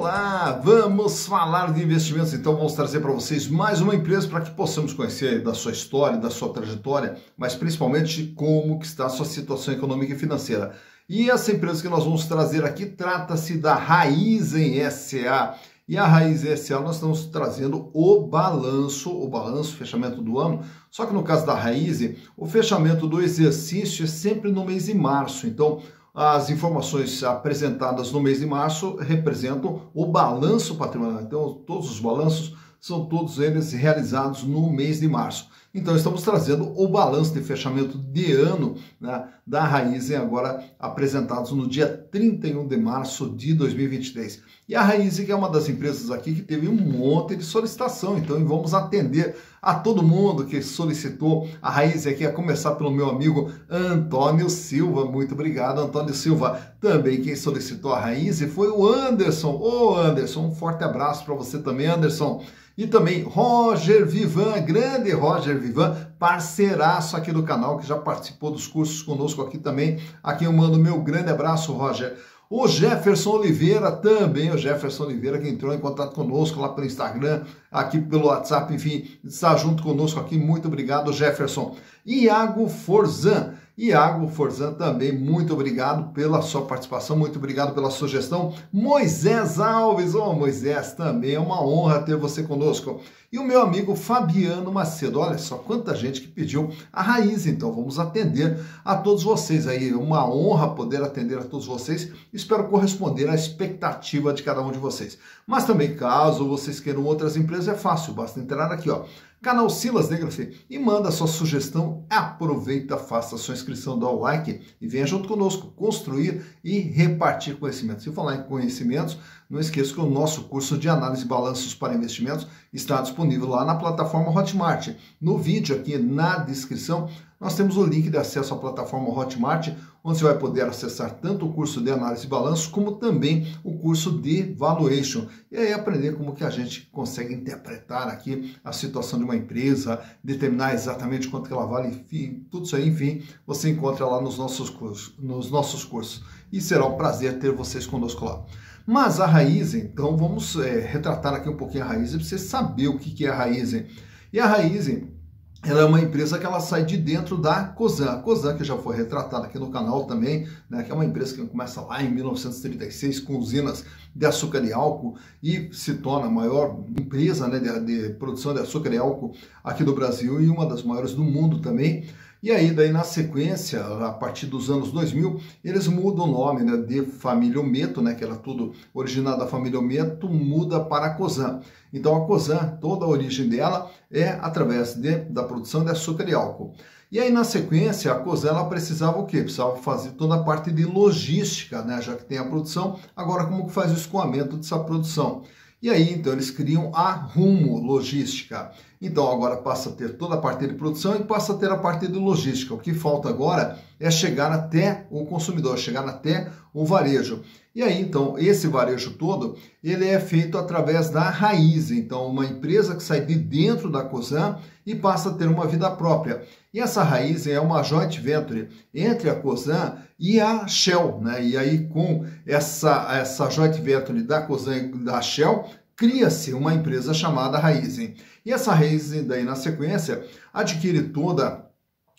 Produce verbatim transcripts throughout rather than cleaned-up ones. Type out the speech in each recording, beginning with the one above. Olá, vamos falar de investimentos, então vamos trazer para vocês mais uma empresa para que possamos conhecer da sua história, da sua trajetória, mas principalmente como que está a sua situação econômica e financeira. E essa empresa que nós vamos trazer aqui trata-se da Raízen S A E a Raízen S A nós estamos trazendo o balanço, o balanço, fechamento do ano. Só que no caso da Raízen, o fechamento do exercício é sempre no mês de março. Então, as informações apresentadas no mês de março representam o balanço patrimonial. Então, todos os balanços são todos eles realizados no mês de março. Então, estamos trazendo o balanço de fechamento de ano, né, da Raízen, agora apresentados no dia trinta e um de março de dois mil e vinte e três. E a Raízen, que é uma das empresas aqui que teve um monte de solicitação, então vamos atender a todo mundo que solicitou a Raízen aqui, a começar pelo meu amigo Antônio Silva. Muito obrigado, Antônio Silva. Também quem solicitou a Raízen foi o Anderson. Ô Anderson, um forte abraço para você também, Anderson. E também Roger Vivan, grande Roger Vivan, parceiraço aqui do canal, que já participou dos cursos conosco aqui também. Aqui eu mando meu grande abraço, Roger. O Jefferson Oliveira também, o Jefferson Oliveira, que entrou em contato conosco lá pelo Instagram, aqui pelo WhatsApp, enfim, está junto conosco aqui. Muito obrigado, Jefferson. Iago Forzan. Iago Forzan também, muito obrigado pela sua participação, muito obrigado pela sugestão. Moisés Alves, ô oh, Moisés, também é uma honra ter você conosco. E o meu amigo Fabiano Macedo, olha só quanta gente que pediu a Raízen, então vamos atender a todos vocês aí. Uma honra poder atender a todos vocês, espero corresponder à expectativa de cada um de vocês. Mas também, caso vocês queiram outras empresas, é fácil, basta entrar aqui, ó, canal Silas Degraf, e manda sua sugestão. Aproveita, faça a sua inscrição, dá o like e venha junto conosco construir e repartir conhecimentos. E falar em conhecimentos, não esqueça que o nosso curso de análise e balanços para investimentos está disponível lá na plataforma Hotmart. No vídeo aqui na descrição, nós temos o link de acesso à plataforma Hotmart, onde você vai poder acessar tanto o curso de análise e balanço, como também o curso de valuation. E aí aprender como que a gente consegue interpretar aqui a situação de uma empresa, determinar exatamente quanto que ela vale, enfim, tudo isso aí, enfim, você encontra lá nos nossos cursos, nos nossos cursos. E será um prazer ter vocês conosco lá. Mas a Raízen, então vamos é, retratar aqui um pouquinho a Raízen, para você saber o que, que é a Raízen. E a Raízen, ela é uma empresa que ela sai de dentro da COSAN. A COSAN, que já foi retratada aqui no canal também, né, que é uma empresa que começa lá em mil novecentos e trinta e seis com usinas de açúcar e álcool e se torna a maior empresa, né, de, de produção de açúcar e álcool aqui do Brasil e uma das maiores do mundo também. E aí, daí na sequência, a partir dos anos dois mil, eles mudam o nome, né, de Família OMETTO, né, que era tudo originado da Família OMETTO, muda para a COSAN. Então a COSAN, toda a origem dela é através de, da produção de açúcar e álcool. E aí na sequência, a COSAN ela precisava o quê? Precisava fazer toda a parte de logística, né, já que tem a produção, agora como que faz o escoamento dessa produção? E aí, então, eles criam a Rumo Logística. Então, agora passa a ter toda a parte de produção e passa a ter a parte de logística. O que falta agora é chegar até o consumidor, chegar até o varejo. E aí, então, esse varejo todo, ele é feito através da Raízen. Então, uma empresa que sai de dentro da COSAN e passa a ter uma vida própria. E essa Raízen é uma joint venture entre a COSAN e a Shell, né? E aí, com essa, essa joint venture da COSAN e da Shell, cria-se uma empresa chamada Raízen. E essa Raízen, daí na sequência, adquire toda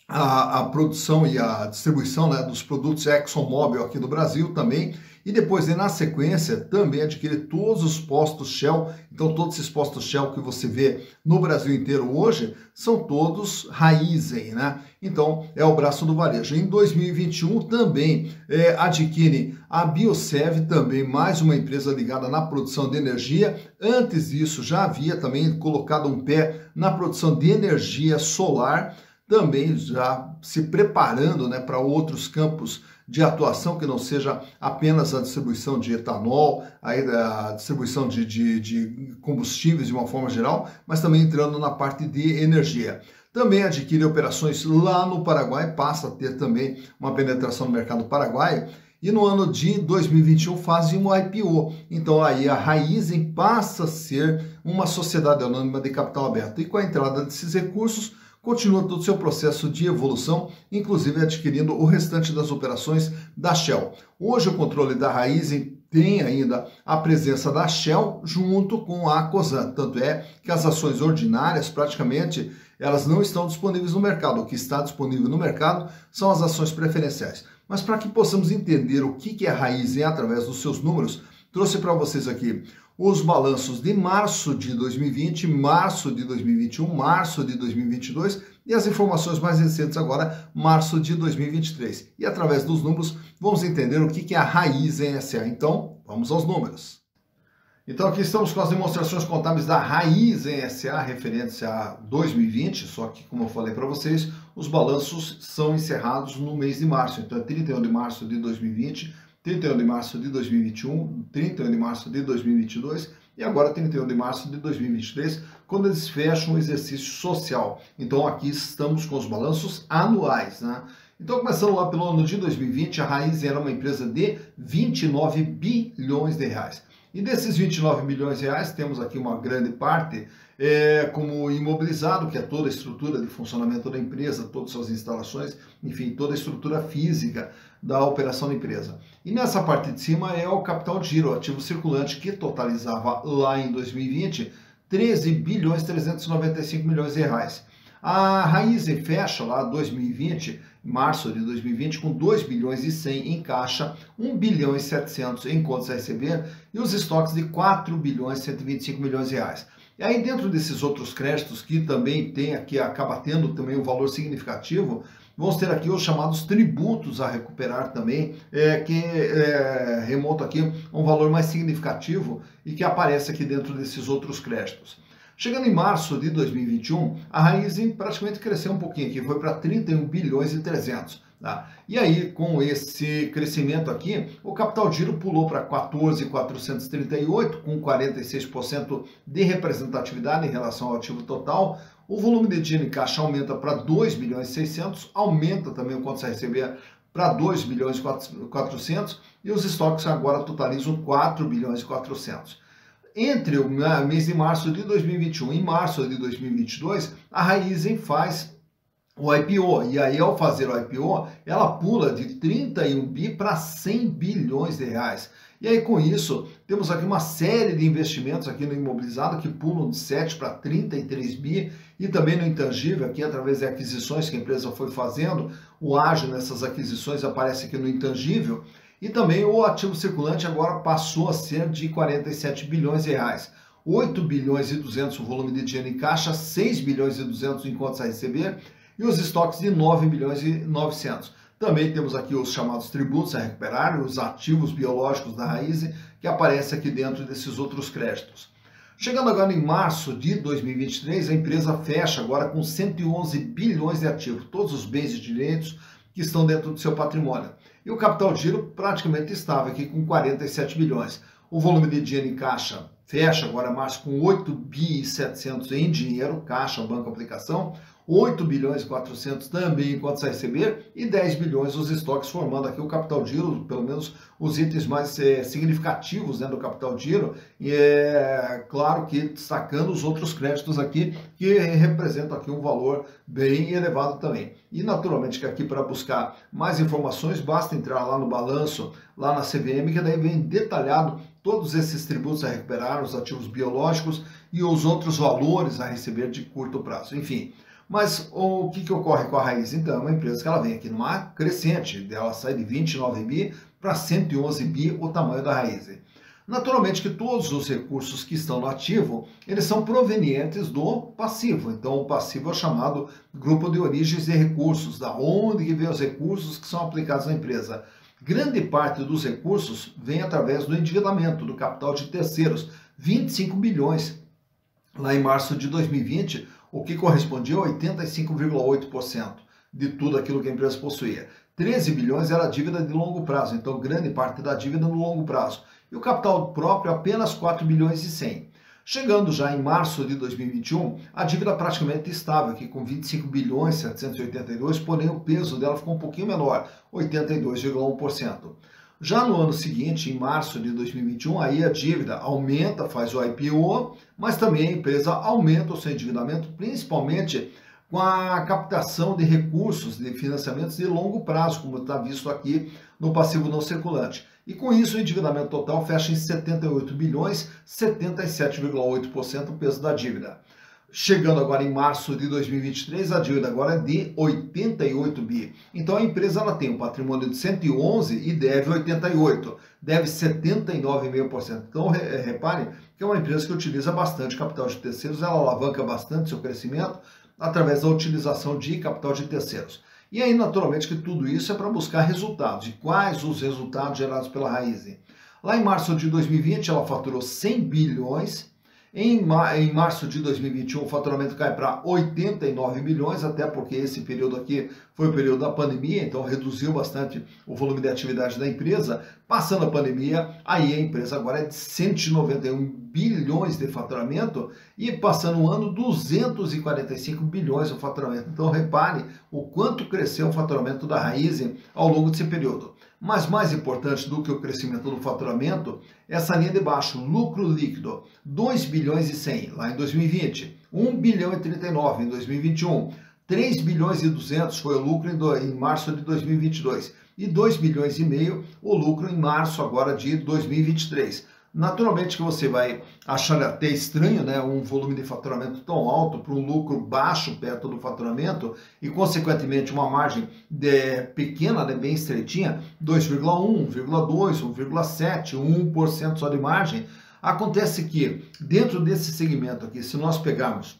a, a produção e a distribuição, né, dos produtos ExxonMobil aqui do Brasil também. E depois, na sequência, também adquire todos os postos Shell. Então, todos esses postos Shell que você vê no Brasil inteiro hoje, são todos Raízen, né? Então, é o braço do varejo. Em dois mil e vinte e um, também é, adquire a Bioserve, também mais uma empresa ligada na produção de energia. Antes disso, já havia também colocado um pé na produção de energia solar, também já se preparando, né, para outros campos de atuação que não seja apenas a distribuição de etanol, a distribuição de, de, de combustíveis de uma forma geral, mas também entrando na parte de energia. Também adquire operações lá no Paraguai, passa a ter também uma penetração no mercado paraguaio. E no ano de dois mil e vinte e um fazem um I P O. Então aí a Raízen passa a ser uma sociedade anônima de capital aberto. E com a entrada desses recursos, continua todo o seu processo de evolução, inclusive adquirindo o restante das operações da Shell. Hoje o controle da Raízen tem ainda a presença da Shell junto com a COSAN. Tanto é que as ações ordinárias, praticamente, elas não estão disponíveis no mercado. O que está disponível no mercado são as ações preferenciais. Mas para que possamos entender o que é a Raízen através dos seus números, trouxe para vocês aqui os balanços de março de dois mil e vinte, março de dois mil e vinte e um, março de dois mil e vinte e dois e as informações mais recentes agora, março de dois mil e vinte e três. E através dos números vamos entender o que é a Raízen S A. Então, vamos aos números. Então aqui estamos com as demonstrações contábeis da Raízen S A referentes a dois mil e vinte, só que como eu falei para vocês, os balanços são encerrados no mês de março. Então é trinta e um de março de dois mil e vinte, trinta e um de março de dois mil e vinte e um, trinta e um de março de dois mil e vinte e dois e agora trinta e um de março de dois mil e vinte e três, quando eles fecham o exercício social. Então aqui estamos com os balanços anuais, né? Então começando lá pelo ano de dois mil e vinte, a Raízen era uma empresa de vinte e nove bilhões de reais. E desses vinte e nove bilhões de reais, temos aqui uma grande parte é, como imobilizado, que é toda a estrutura de funcionamento da empresa, todas as suas instalações, enfim, toda a estrutura física da operação da empresa. E nessa parte de cima é o capital de giro, o ativo circulante, que totalizava lá em dois mil e vinte treze bilhões trezentos e noventa e cinco milhões de reais. A Raízen fecha lá dois mil e vinte, março de dois mil e vinte, com dois bilhões e cem em caixa, um bilhão e setecentos em contas a receber e os estoques de quatro bilhões cento e vinte e cinco milhões de reais. E aí dentro desses outros créditos que também tem aqui, acaba tendo também um valor significativo, vamos ter aqui os chamados tributos a recuperar também, é, que é, remonta aqui a um valor mais significativo e que aparece aqui dentro desses outros créditos. Chegando em março de dois mil e vinte e um, a Raízen praticamente cresceu um pouquinho, que foi para trinta e um bilhões e trezentos. Tá? E aí, com esse crescimento aqui, o capital de giro pulou para quatorze bilhões quatrocentos e trinta e oito, com quarenta e seis por cento de representatividade em relação ao ativo total. O volume de dinheiro em caixa aumenta para dois bilhões e seiscentos, aumenta também o quanto se recebia para dois bilhões e quatrocentos e os estoques agora totalizam quatro bilhões e quatrocentos. Entre o mês de março de dois mil e vinte e um e março de dois mil e vinte e dois, a Raízen faz o I P O. E aí, ao fazer o I P O, ela pula de trinta e um bi para cem bilhões de reais. E aí, com isso, temos aqui uma série de investimentos aqui no imobilizado que pulam de sete para trinta e três bi e também no intangível, aqui através de aquisições que a empresa foi fazendo. O ágio nessas aquisições aparece aqui no intangível. E também o ativo circulante agora passou a ser de quarenta e sete bilhões de reais. oito bilhões e duzentos o volume de dinheiro em caixa, seis bilhões e duzentos em contas a receber e os estoques de nove bilhões e novecentos. Também temos aqui os chamados tributos a recuperar, os ativos biológicos da Raízen, que aparece aqui dentro desses outros créditos. Chegando agora em março de dois mil e vinte e três, a empresa fecha agora com cento e onze bilhões de ativos, todos os bens e direitos que estão dentro do seu patrimônio. E o capital de giro praticamente estável aqui com quarenta e sete bilhões. O volume de dinheiro em caixa fecha agora março com oito bilhões e setecentos em dinheiro, caixa, banco, aplicação, oito bilhões e quatrocentos também em contas a receber e dez bilhões os estoques, formando aqui o capital de giro, pelo menos os itens mais é, significativos, né, do capital de giro, e é claro que destacando os outros créditos aqui que representam aqui um valor bem elevado também. E naturalmente que aqui para buscar mais informações basta entrar lá no balanço, lá na C V M, que daí vem detalhado todos esses tributos a recuperar, os ativos biológicos e os outros valores a receber de curto prazo, enfim. Mas o que, que ocorre com a Raízen? Então, é uma empresa que ela vem aqui numa crescente, ela sai de vinte e nove bi para cento e onze bi o tamanho da Raízen. Naturalmente que todos os recursos que estão no ativo, eles são provenientes do passivo. Então, o passivo é chamado grupo de origens de recursos, da onde que vem os recursos que são aplicados na empresa. Grande parte dos recursos vem através do endividamento, do capital de terceiros, vinte e cinco bilhões. Lá em março de dois mil e vinte, o que correspondia a oitenta e cinco vírgula oito por cento de tudo aquilo que a empresa possuía. treze bilhões era dívida de longo prazo, então grande parte da dívida no longo prazo. E o capital próprio apenas quatro bilhões e cem. Chegando já em março de dois mil e vinte e um, a dívida praticamente estável, aqui com vinte e cinco bilhões setecentos e oitenta e dois, porém o peso dela ficou um pouquinho menor, oitenta e dois vírgula um por cento. Já no ano seguinte, em março de dois mil e vinte e um, aí a dívida aumenta, faz o I P O, mas também a empresa aumenta o seu endividamento, principalmente com a captação de recursos, de financiamentos de longo prazo, como está visto aqui no passivo não circulante. E com isso o endividamento total fecha em setenta e oito bilhões, setenta e sete vírgula oito por cento o peso da dívida. Chegando agora em março de dois mil e vinte e três, a dívida agora é de oitenta e oito bi. Então a empresa ela tem um patrimônio de cento e onze e deve oitenta e oito, deve setenta e nove vírgula cinco por cento. Então reparem que é uma empresa que utiliza bastante capital de terceiros, ela alavanca bastante seu crescimento através da utilização de capital de terceiros. E aí naturalmente que tudo isso é para buscar resultados. E quais os resultados gerados pela Raízen? Lá em março de dois mil e vinte ela faturou cem bilhões. Em março de dois mil e vinte e um, o faturamento cai para oitenta e nove bilhões, até porque esse período aqui foi o período da pandemia, então reduziu bastante o volume de atividade da empresa. Passando a pandemia, aí a empresa agora é de cento e noventa e um bilhões de faturamento e passando o ano, duzentos e quarenta e cinco bilhões o faturamento. Então repare o quanto cresceu o faturamento da Raízen ao longo desse período. Mas mais importante do que o crescimento do faturamento, essa linha de baixo, lucro líquido, dois bilhões e cem lá em dois mil e vinte, um bilhão e trinta e nove em dois mil e vinte e um, três bilhões e duzentos foi o lucro em março de dois mil e vinte e dois e dois bilhões e meio o lucro em março agora de dois mil e vinte e três. Naturalmente que você vai achar até estranho, né, um volume de faturamento tão alto para um lucro baixo perto do faturamento e, consequentemente, uma margem de, pequena, né, bem estreitinha, dois vírgula um, um vírgula dois, um vírgula sete, um por cento só de margem. Acontece que, dentro desse segmento aqui, se nós pegarmos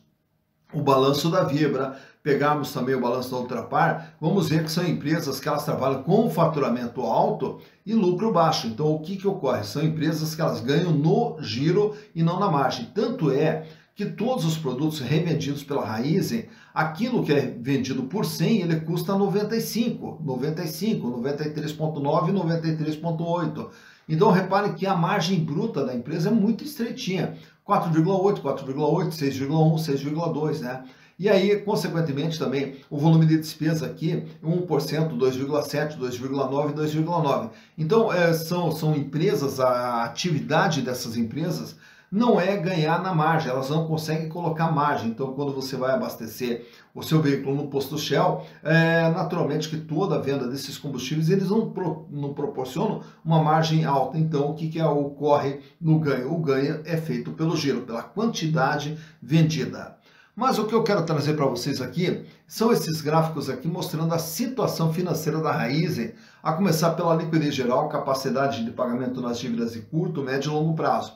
o balanço da Vibra, pegarmos também o balanço da Ultrapar, vamos ver que são empresas que elas trabalham com faturamento alto e lucro baixo. Então o que que ocorre? São empresas que elas ganham no giro e não na margem. Tanto é que todos os produtos revendidos pela Raízen, aquilo que é vendido por cem, ele custa noventa e cinco, noventa e cinco, noventa e três vírgula nove, noventa e três vírgula oito. Então repare que a margem bruta da empresa é muito estreitinha, quatro vírgula oito, quatro vírgula oito, seis vírgula um, seis vírgula dois, né? E aí, consequentemente, também, o volume de despesa aqui, um por cento, dois vírgula sete, dois vírgula nove, dois vírgula nove. Então, é, são, são empresas, a atividade dessas empresas não é ganhar na margem, elas não conseguem colocar margem. Então, quando você vai abastecer o seu veículo no posto Shell, é, naturalmente que toda a venda desses combustíveis, eles não, pro, não proporcionam uma margem alta. Então, o que, que é, ocorre no ganho? O ganho é feito pelo giro, pela quantidade vendida. Mas o que eu quero trazer para vocês aqui são esses gráficos aqui mostrando a situação financeira da Raízen, a começar pela liquidez geral, capacidade de pagamento nas dívidas de curto, médio e longo prazo.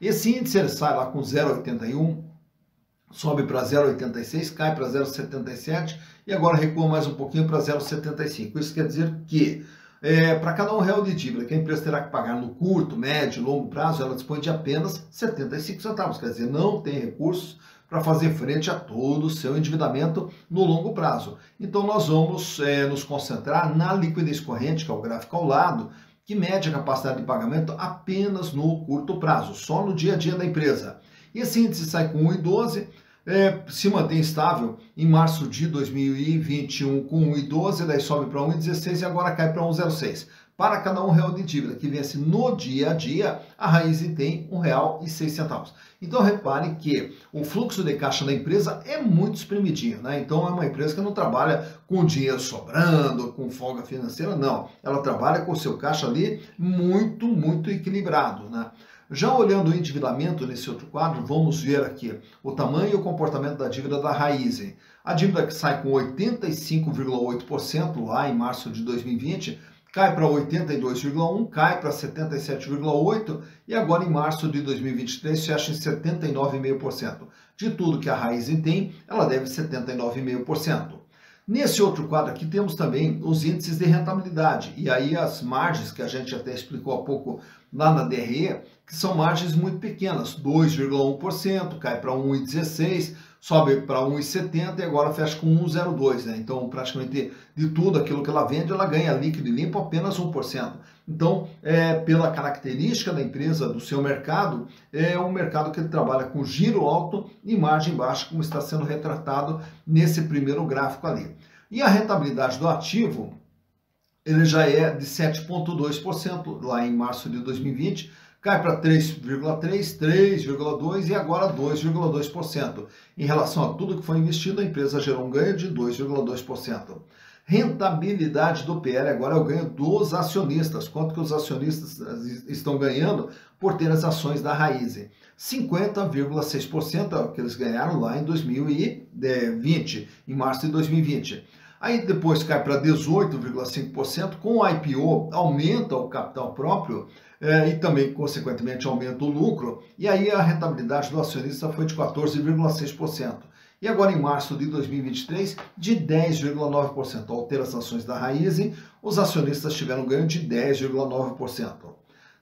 Esse índice sai lá com zero vírgula oitenta e um, sobe para zero vírgula oitenta e seis, cai para zero vírgula setenta e sete e agora recua mais um pouquinho para zero vírgula setenta e cinco. Isso quer dizer que É, para cada um real de dívida que a empresa terá que pagar no curto, médio e longo prazo, ela dispõe de apenas setenta e cinco centavos, quer dizer, não tem recursos para fazer frente a todo o seu endividamento no longo prazo. Então nós vamos é, nos concentrar na liquidez corrente, que é o gráfico ao lado, que mede a capacidade de pagamento apenas no curto prazo, só no dia a dia da empresa. E esse índice sai com um vírgula doze, É, se mantém estável em março de dois mil e vinte e um com um vírgula doze, daí sobe para um vírgula dezesseis e agora cai para um vírgula zero seis. Para cada um real de dívida que vence no dia a dia, a Raízen tem um real e seis centavos. Então repare que o fluxo de caixa da empresa é muito espremidinho, né? Então é uma empresa que não trabalha com dinheiro sobrando, com folga financeira, não. Ela trabalha com o seu caixa ali muito, muito equilibrado, né? Já olhando o endividamento nesse outro quadro, vamos ver aqui o tamanho e o comportamento da dívida da Raízen. A dívida que sai com oitenta e cinco vírgula oito por cento lá em março de dois mil e vinte, cai para oitenta e dois vírgula um por cento, cai para setenta e sete vírgula oito por cento e agora em março de dois mil e vinte e três fecha em setenta e nove vírgula cinco por cento. De tudo que a Raízen tem, ela deve setenta e nove vírgula cinco por cento. Nesse outro quadro aqui temos também os índices de rentabilidade e aí as margens que a gente até explicou há pouco lá na D R E, que são margens muito pequenas, dois vírgula um por cento, cai para um vírgula dezesseis por cento, sobe para um vírgula setenta por cento e agora fecha com um vírgula zero dois por cento, né? Então praticamente de tudo aquilo que ela vende, ela ganha líquido e limpo apenas um por cento. Então, é, pela característica da empresa, do seu mercado, é um mercado que ele trabalha com giro alto e margem baixa, como está sendo retratado nesse primeiro gráfico ali. E a rentabilidade do ativo, ele já é de sete vírgula dois por cento lá em março de dois mil e vinte, cai para três vírgula três por cento, três vírgula dois por cento e agora dois vírgula dois por cento. Em relação a tudo que foi investido, a empresa gerou um ganho de dois vírgula dois por cento. Rentabilidade do P L agora é o ganho dos acionistas. Quanto que os acionistas estão ganhando por ter as ações da Raízen? cinquenta vírgula seis por cento que eles ganharam lá em dois mil e vinte, em março de dois mil e vinte. Aí depois cai para dezoito vírgula cinco por cento, com o I P O aumenta o capital próprio eh, e também, consequentemente, aumenta o lucro. E aí a rentabilidade do acionista foi de quatorze vírgula seis por cento. E agora em março de dois mil e vinte e três, de dez vírgula nove por cento. Ao ter as ações da Raízen, os acionistas tiveram ganho de dez vírgula nove por cento.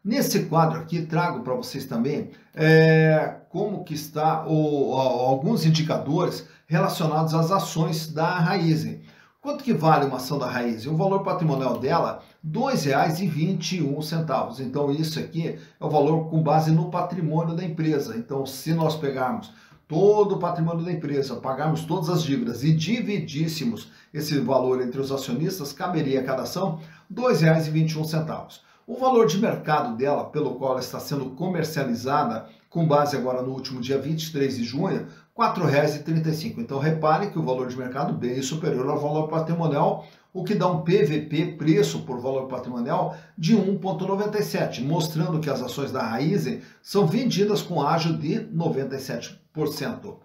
Nesse quadro aqui, trago para vocês também é, como que está o, alguns indicadores relacionados às ações da Raízen. Quanto que vale uma ação da Raízen? O valor patrimonial dela, dois reais e vinte e um centavos. Então isso aqui é o valor com base no patrimônio da empresa. Então se nós pegarmos todo o patrimônio da empresa, pagarmos todas as dívidas e dividíssemos esse valor entre os acionistas, caberia a cada ação dois reais e vinte e um centavos. O valor de mercado dela, pelo qual ela está sendo comercializada, com base agora no último dia vinte e três de junho, quatro reais e trinta e cinco centavos. Então repare que o valor de mercado bem superior ao valor patrimonial, o que dá um P V P, preço por valor patrimonial, de um vírgula noventa e sete, mostrando que as ações da Raízen são vendidas com ágio de noventa e sete por cento.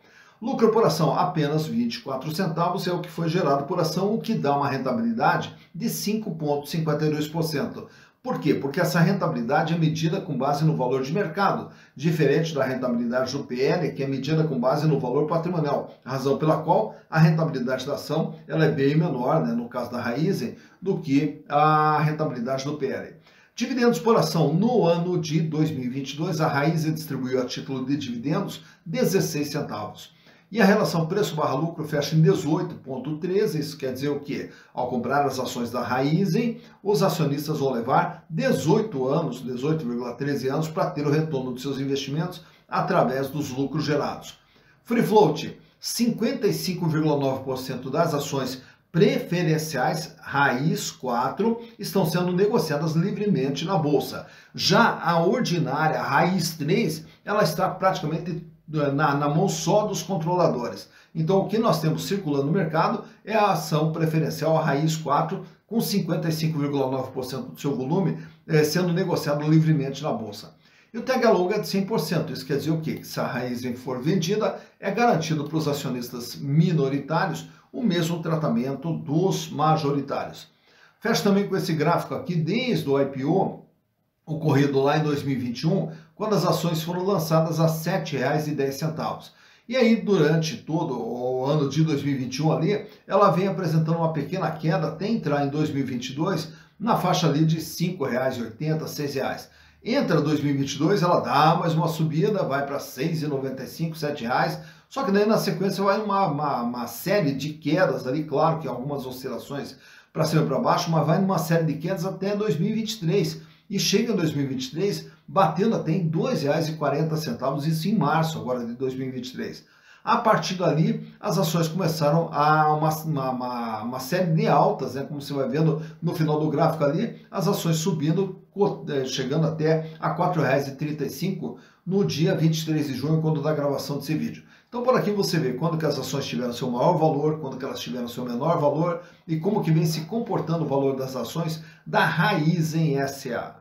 Lucro por ação, apenas vinte e quatro centavos é o que foi gerado por ação, o que dá uma rentabilidade de cinco vírgula cinquenta e dois por cento. Por quê? Porque essa rentabilidade é medida com base no valor de mercado, diferente da rentabilidade do P L, que é medida com base no valor patrimonial, razão pela qual a rentabilidade da ação ela é bem menor, né, no caso da Raízen, do que a rentabilidade do P L. Dividendos por ação. No ano de dois mil e vinte e dois, a Raízen distribuiu a título de dividendos dezesseis centavos. E a relação preço barra lucro fecha em dezoito vírgula treze, isso quer dizer o quê? Ao comprar as ações da Raízen, os acionistas vão levar dezoito anos, dezoito vírgula treze anos, para ter o retorno dos seus investimentos através dos lucros gerados. Free float, cinquenta e cinco vírgula nove por cento das ações preferenciais raiz quatro estão sendo negociadas livremente na bolsa. Já a ordinária raiz três, ela está praticamente Na, na mão só dos controladores. Então o que nós temos circulando no mercado é a ação preferencial a raiz quatro, com cinquenta e cinco vírgula nove por cento do seu volume eh, sendo negociado livremente na bolsa. E o T H longa de cem por cento, isso quer dizer o quê? Que se a Raízen for vendida, é garantido para os acionistas minoritários o mesmo tratamento dos majoritários. Fecho também com esse gráfico aqui, desde o I P O, ocorrido lá em dois mil e vinte e um, quando as ações foram lançadas a sete reais e dez centavos. E aí, durante todo o ano de dois mil e vinte e um ali, ela vem apresentando uma pequena queda até entrar em dois mil e vinte e dois na faixa ali de cinco reais e oitenta centavos, seis reais. Entra dois mil e vinte e dois, ela dá mais uma subida, vai para seis reais e noventa e cinco centavos, sete reais. Só que daí na sequência vai uma, uma, uma série de quedas ali, claro que algumas oscilações para cima e para baixo, mas vai numa série de quedas até dois mil e vinte e três. E chega em dois mil e vinte e três batendo até em dois reais e quarenta centavos, isso em março agora de dois mil e vinte e três. A partir dali, as ações começaram a uma, uma, uma série de altas, né? Como você vai vendo no final do gráfico ali, as ações subindo, chegando até a quatro reais e trinta e cinco centavos no dia vinte e três de junho, quando da gravação desse vídeo. Então por aqui você vê quando que as ações tiveram seu maior valor, quando que elas tiveram seu menor valor e como que vem se comportando o valor das ações da Raízen S A.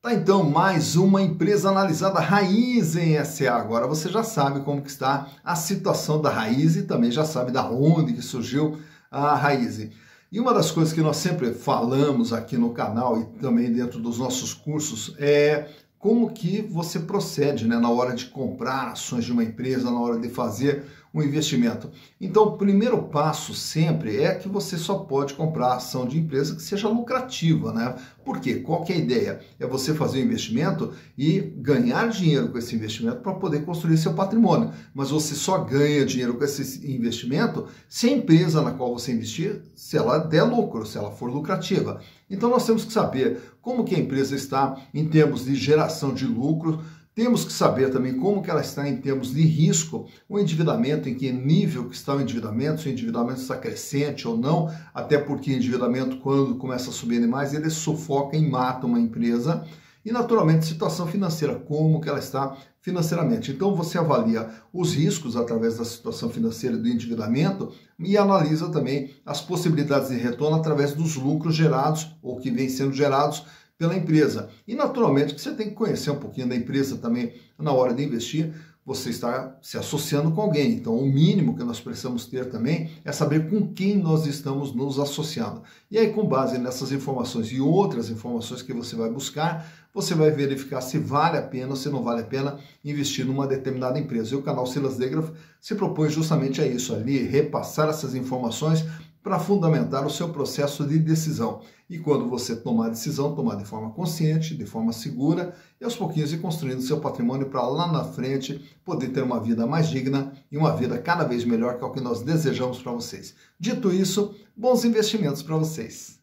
Tá, então, mais uma empresa analisada, Raízen S A. Agora você já sabe como que está a situação da Raízen e também já sabe da onde que surgiu a Raízen. E uma das coisas que nós sempre falamos aqui no canal e também dentro dos nossos cursos é como que você procede, né, na hora de comprar ações de uma empresa, na hora de fazer um investimento. Então, o primeiro passo sempre é que você só pode comprar ação de empresa que seja lucrativa, né? Por quê? Qual que é a ideia? É você fazer um investimento e ganhar dinheiro com esse investimento para poder construir seu patrimônio. Mas você só ganha dinheiro com esse investimento se a empresa na qual você investir, se ela der lucro, se ela for lucrativa. Então nós temos que saber como que a empresa está em termos de geração de lucro, temos que saber também como que ela está em termos de risco, o endividamento, em que nível que está o endividamento, se o endividamento está crescente ou não, até porque o endividamento, quando começa a subir demais, ele sufoca e mata uma empresa. e, naturalmente, situação financeira, como que ela está financeiramente. Então, você avalia os riscos através da situação financeira do endividamento e analisa também as possibilidades de retorno através dos lucros gerados ou que vêm sendo gerados pela empresa. E, naturalmente, que você tem que conhecer um pouquinho da empresa também na hora de investir. Você está se associando com alguém, então o mínimo que nós precisamos ter também é saber com quem nós estamos nos associando. E aí, com base nessas informações e outras informações que você vai buscar, você vai verificar se vale a pena ou se não vale a pena investir numa determinada empresa. E o canal Silas Degraf se propõe justamente a isso, ali repassar essas informações para fundamentar o seu processo de decisão. E quando você tomar a decisão, tomar de forma consciente, de forma segura, e aos pouquinhos ir construindo seu patrimônio para lá na frente poder ter uma vida mais digna e uma vida cada vez melhor, que é o que nós desejamos para vocês. Dito isso, bons investimentos para vocês!